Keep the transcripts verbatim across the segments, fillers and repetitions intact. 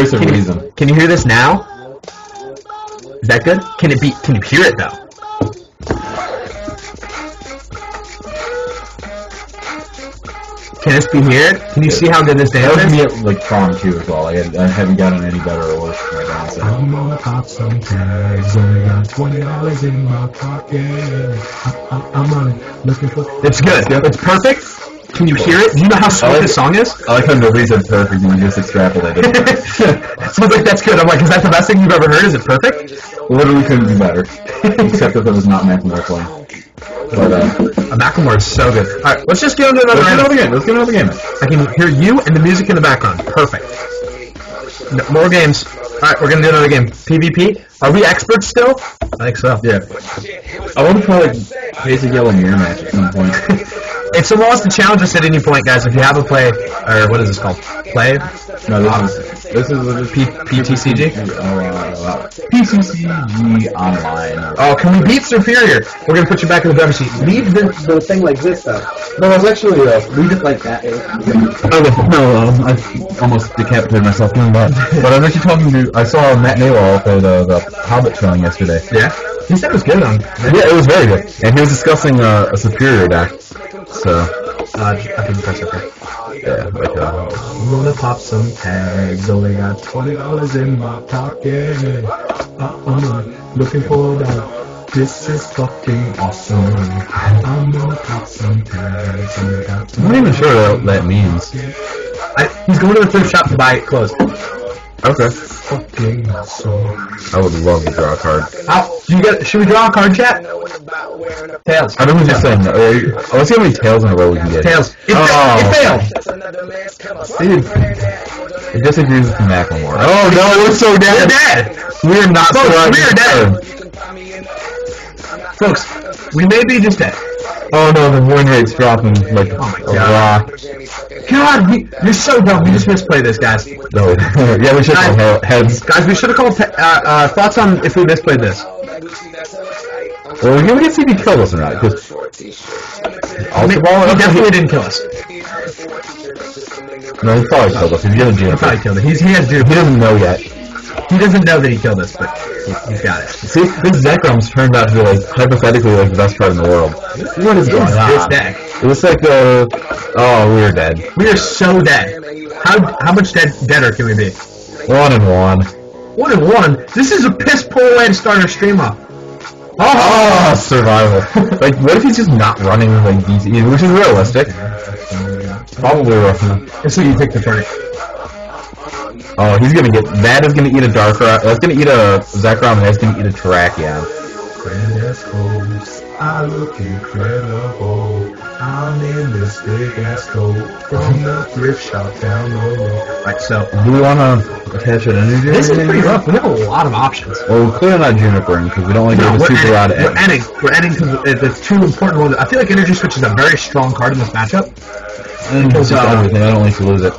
voice of can reason. You, can you hear this now? Is that good? Can it be? Can you hear it though? Can this be weird? Can you see how good this dance is? That was me at like prom too as well. Like, I, I haven't gotten any better or worse right now. So. I'm on pop sometimes. Only got twenty dollars in my pocket. I, I, I'm on it, looking for. It's good. It's perfect. Can you hear it? Do you know how smooth like, this song is? I like how nobody said perfect and you just extrapolated. Sounds like that's good. I'm like, is that the best thing you've ever heard? Is it perfect? Literally couldn't be better. Except that that was not Macklemore playing. But, uh, Macklemore is so good. Alright, let's just get on to another game. Let's get on to another game. I can hear you and the music in the background. Perfect. No, more games. Alright, we're gonna do another game. PvP? Are we experts still? I think so. Yeah. I want to try, like, basic yellow mirror match at some point. It's a loss to challenge us at any point, guys. If you have a play, or what is this called? Play? No, this is, this is P PTCG? P T C G Online. Oh, can we beat Superior? We're going to put you back in the drum sheet. Leave the, the thing like this, though. No, it's actually, uh, leave it like that. Okay, no, um, I almost decapitated myself doing that. But I was actually talking to, I saw Matt Naywal for the, the Hobbit showing yesterday. Yeah? He said it was good, on. Yeah, it was very good. And he was discussing uh, a Superior deck. So, uh, I think that's okay. Yeah, but, uh, I'm gonna pop some tags, only got twenty dollars in my pocket. Uh, I'm not looking for that. This is fucking awesome. I'm gonna pop some tags, only got twenty dollars. I'm not even sure what that means. I, he's going to the thrift shop to buy it closed. Okay. Fucking awesome. I would love to draw a card. Ow, you got, should we draw a card, chat? Tails. I remember just saying, oh, let's see how many tails in a row we can get. Tails. It, oh. It failed! Dude. It disagrees with Macklemore. Oh no, we're so dead! We're dead! We're not Folks, so we are dead! Folks, we may be just dead. Oh no, the win rate's dropping like oh my god. Rock. God, we, you're so dumb. We just misplayed this, guys. No. Yeah, we should have heads. Guys, we should have called. Uh, uh, thoughts on if we misplayed this? Well, we're gonna see if he killed us or not. Because Ultra Ball, he definitely didn't kill us. No, he probably killed us. He's gonna do it. He probably killed us. He's he has Juniper. He doesn't know yet. He doesn't know that he killed us, but he's got it. See, this Zekrom's turned out to be, like, hypothetically, like, the best card in the world. What is going on? This deck. It was like, uh, oh, we are dead. We are so dead. How how much dead deader can we be? One and one. One and one? This is a piss poor way to start our stream off. Oh, oh survival. Like, what if he's just not running, like, D C, which is realistic. Probably rough enough. It's like you pick the turn. Oh, he's gonna get. That is gonna eat a Darkrai. That's gonna eat a Zekrom, and that's gonna eat a Terrakion. I look incredible. I'm in this big ass coat from the thrift shop down low. Right, so do we wanna attach an energy? This is pretty rough. We have a lot of options. Well, we're clearly not Juniper because we don't want to no, give a super out of We're ending. We're ending because it's two important ones. I feel like Energy Switch is a very strong card in this matchup. And because uh, everything. I don't like to lose it.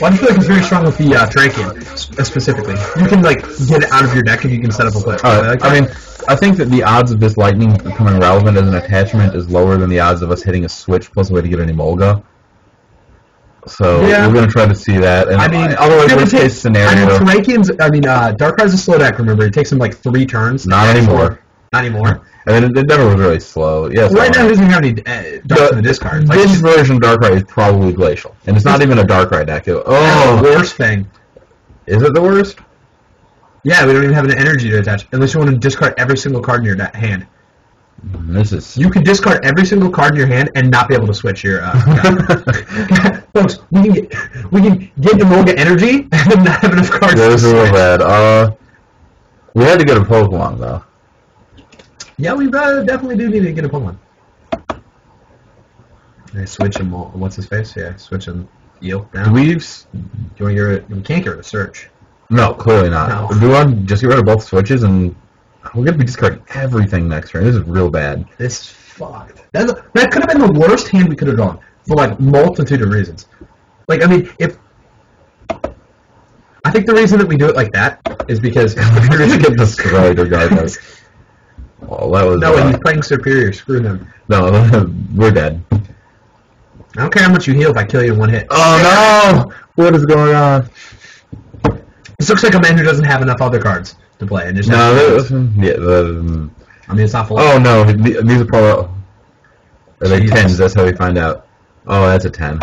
Well, I feel like it's very strong with the uh, Terrakion, specifically. You can, like, get it out of your deck if you can set up a play. Right, like I mean, I think that the odds of this Lightning becoming relevant as an attachment is lower than the odds of us hitting a Switch plus a way to get an Emolga. So, yeah. We're going to try to see that. And I mean, otherwise, worst case scenario. I mean, Terrakion's, I mean, uh, Darkrai's a slow deck, remember? It takes him, like, three turns. Not anymore. Not anymore. I mean, it, it never was really slow. Yeah, right now, it doesn't have any uh, darks in the discard. Like, this version of Darkrai is probably Glacial. And it's not even a Darkrai deck. It, oh, the worst thing. Is it the worst? Yeah, we don't even have an energy to attach. Unless you want to discard every single card in your hand. This is... You can discard every single card in your hand and not be able to switch your... Uh, Folks, we can get, we can get Emolga energy and not have enough cards Those to switch. Those are real bad. Uh, we had to get a Pokemon, though. Yeah, we uh, definitely do need to get a Pokemon. I switch him. What's his face? Yeah, switch him. Eel. Do we? Do you want to get rid? We can't get rid of Search. No, clearly not. No. Do we want to just get rid of both switches and we're gonna be discarding everything next turn. This is real bad. This is fucked. That's, that could have been the worst hand we could have drawn for like multitude of reasons. Like I mean, if I think the reason that we do it like that is because we're gonna get destroyed regardless. Well, that was, no, uh, and he's playing Superior. Screw them. No, we're dead. I don't care how much you heal if I kill you in one hit. Oh, no! What is going on? looks like a man who doesn't have enough other cards to play. And just no, that, yeah, the, I mean, it's not full. Oh, no, these are probably... Are they Jesus. tens? That's how we find out. Oh, that's a ten.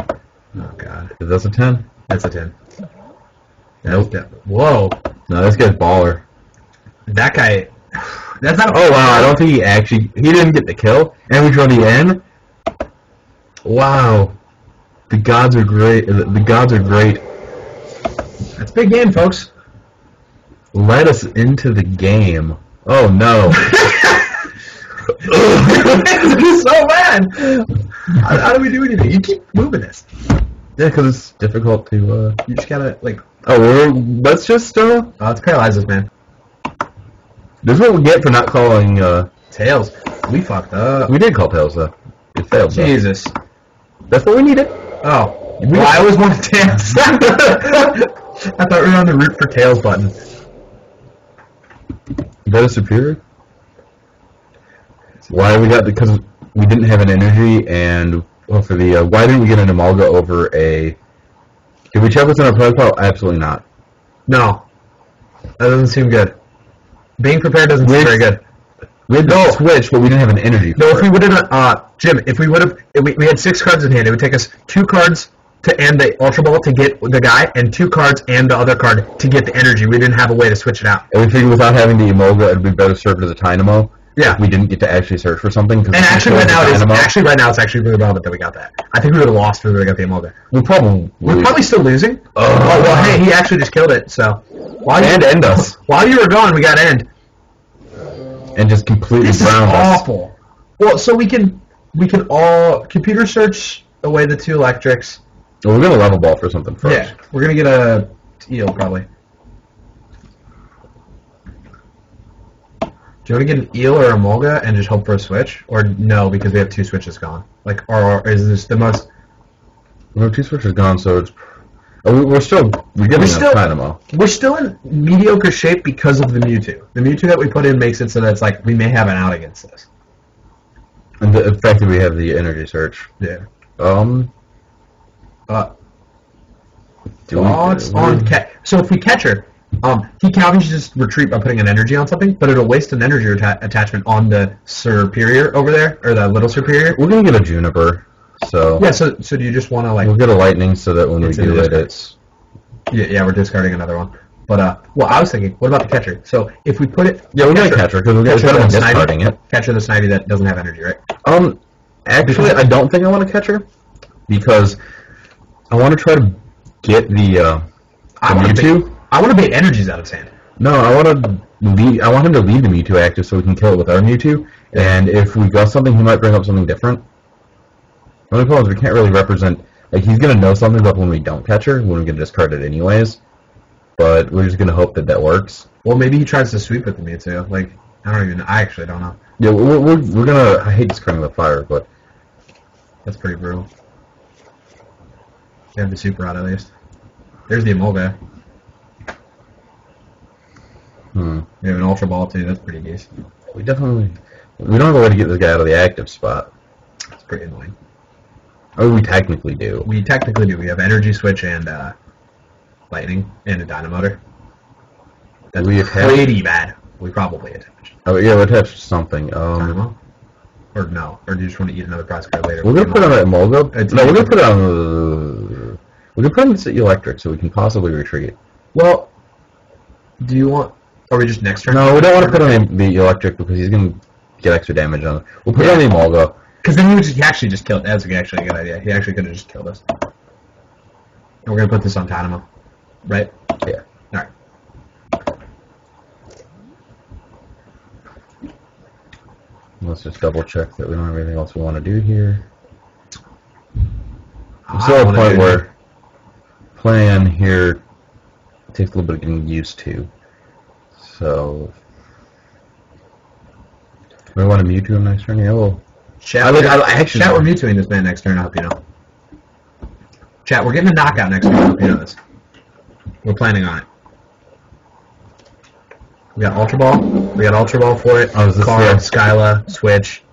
Oh, God. Is that a ten? That's a ten. Nope. Whoa. No, this guy's baller. That guy... That's not. Oh wow! I don't think he actually. He didn't get the kill, and we drew the end. Wow, the gods are great. The, the gods are great. That's a big game, folks. Let us into the game. Oh no! This is so bad. How, how do we do anything? You keep moving this. Yeah, because it's difficult to. Uh... You just gotta like. Oh, we're, let's just. Uh... Oh, let's paralyze this man. This is what we get for not calling, uh... Tails. We fucked up. We did call Tails, though. It failed, though. Jesus. That's what we needed. Oh. We well, I always wanted Tails. I thought we were on the root for Tails button. Is that a superior? Why we got... Because we didn't have an energy, and... Well, for the, uh... Why didn't we get an Emolga over a... Did we check what's in our profile? Absolutely not. No. That doesn't seem good. Being prepared doesn't seem very good. We had no switch, but we didn't have an energy. No, if we would have, uh, Jim, if we would have, we, we had six cards in hand. It would take us two cards to end the Ultra Ball to get the guy, and two cards and the other card to get the energy. We didn't have a way to switch it out. And we figured without having the Emolga, it'd be better served as a Tynamo. Yeah. If we didn't get to actually search for something. And actually, right now, it's actually right now, it's actually really relevant that we got that. I think we would have lost if we would have got the Emolga. We're probably we're probably still losing. Oh, oh well, hey, he actually just killed it. So. While and you, end us. While you were gone, we got end. And just completely this drowned us. This is awful. Us. Well, so we can we can all computer search away the two electrics. Well, we're gonna level ball for something first. Yeah, we're gonna get a eel probably. Do you want to get an eel or a Emolga and just hope for a switch, or no because we have two switches gone? Like, or, or is this the most? No, two switches gone, so it's. We're still we're giving up Dynamo. We're still in mediocre shape because of the Mewtwo. The Mewtwo that we put in makes it so that it's like we may have an out against this. And the fact that we have the energy search. Yeah. Um. Uh. Thoughts on catch? So if we catch her, um, he can just retreat by putting an energy on something, but it'll waste an energy atta attachment on the superior over there or the little superior. We're gonna get a Juniper. So yeah, so so do you just want to like? We'll get a lightning so that when we do it, it's yeah, yeah, we're discarding another one. But uh, well, I was thinking, what about the catcher? So if we put it, yeah, we're gonna catcher because we're gonna discarding it. Catcher the Snivy that doesn't have energy, right? Um, actually, I don't think I want to catcher because I want to try to get the uh, I want to I want to bait energies out of his hand. No, I want to lead. I want him to lead the Mewtwo active so we can kill it with our Mewtwo. And if we got something, he might bring up something different. The only problem is we can't really represent, like, he's going to know something's up when we don't catch her, when we're going to discard it anyways, but we're just going to hope that that works. Well, maybe he tries to sweep at the Mewtwo, like, I don't even, I actually don't know. Yeah, we're, we're, we're going to, I hate discarding the fire, but... That's pretty brutal. They have the super out, at least. There's the Emolga. Hmm. We have an Ultra Ball, too, that's pretty decent. We definitely, we don't have a way to get this guy out of the active spot. That's pretty annoying. Oh, we technically do. We technically do. We have Energy Switch and uh, Lightning and a Dynamotor. That's we pretty bad. We probably attached. Oh, yeah, we attached something. Um, Dynamo? Or no. Or do you just want to eat another prize card later? We're going to put on that Emolga. Uh, no, we're going to put on... Uh, we're going to put on this electric so we can possibly retrieve it. Well, do you want... Are we just next turn? No, we don't want to put on the electric because he's going to get extra damage on it. We'll put yeah. on the Emolga. Because then he, would just, he actually just killed. That's actually a good idea. He actually could have just killed us. And we're going to put this on Tynamo. Right? Yeah. Alright. Let's just double check that we don't have anything else we want to do here. I'm still at a point where playing here takes a little bit of getting used to. So. Do we want to Mewtwo him next turn? Yeah, we'll. Chat, I would, I would, I actually Chat we're Mewtwoing this man next turn, I hope you know. Chat, we're getting a knockout next turn, I hope you know this. We're planning on it. We got Ultra Ball. We got Ultra Ball for it. Oh, is this card, Skyla, Switch.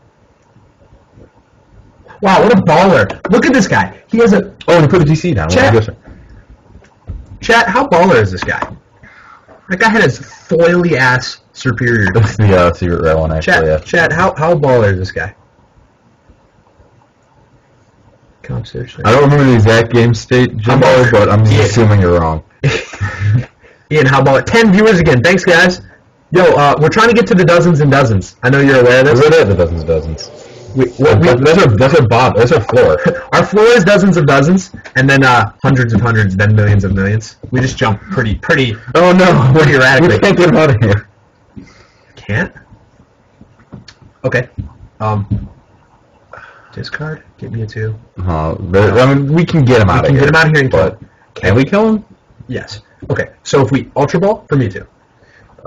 Wow, what a baller. Look at this guy. He has a... Oh, and he put a D C down. Chat, Chat how baller is this guy? That guy had his foily ass superior. That's the uh, secret rare one, actually. Chat, chat how, how baller is this guy? Come seriously. I don't remember the exact game state, Jimbo, I'm but I'm just yeah. assuming you're wrong. Ian, how about it? ten viewers again. Thanks, guys. Yo, uh, we're trying to get to the dozens and dozens. I know you're aware of this. We're at the dozens and dozens. We, well, we, that's, our, that's our Bob. That's our floor. Our floor is dozens of dozens, and then uh, hundreds of hundreds, then millions of millions. We just jump pretty, pretty. Oh no, pretty erratically. We can't get out of here. Can't? Okay. Um. Discard. Get me a two. Uh, no. I mean, we can get him out of here. We can get him out of here and kill him. Can we kill him? Yes. Okay. So if we Ultra Ball for Mewtwo.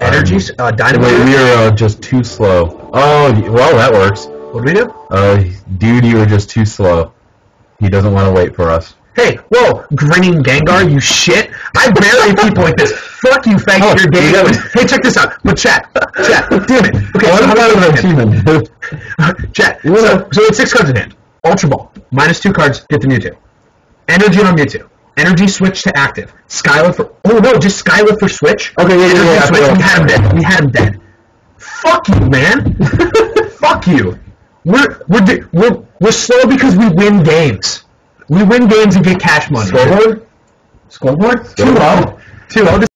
Energy, um, uh, Dynamotor. We are uh, just too slow. Oh, well, that works. What do we do? Uh, dude, you were just too slow. He doesn't want to wait for us. Hey, whoa, grinning Gengar, you shit! I bury people like this. Fuck you, thank oh, your game. Was... Hey, check this out. But chat, chat, damn it. Okay, well, so how about human? Chat. So, so we have six cards in hand. Ultra Ball, minus two cards, get the Mewtwo. Energy on Mewtwo. Energy switch to active. Skyla for oh no, just Skyla for switch. Okay, yeah, yeah, yeah. Switch. We had him dead. We had him dead. Fuck you, man. Fuck you. We're we're we're we're slow because we win games. We win games and get cash money. Scoreboard. Scoreboard. Too low. Too low.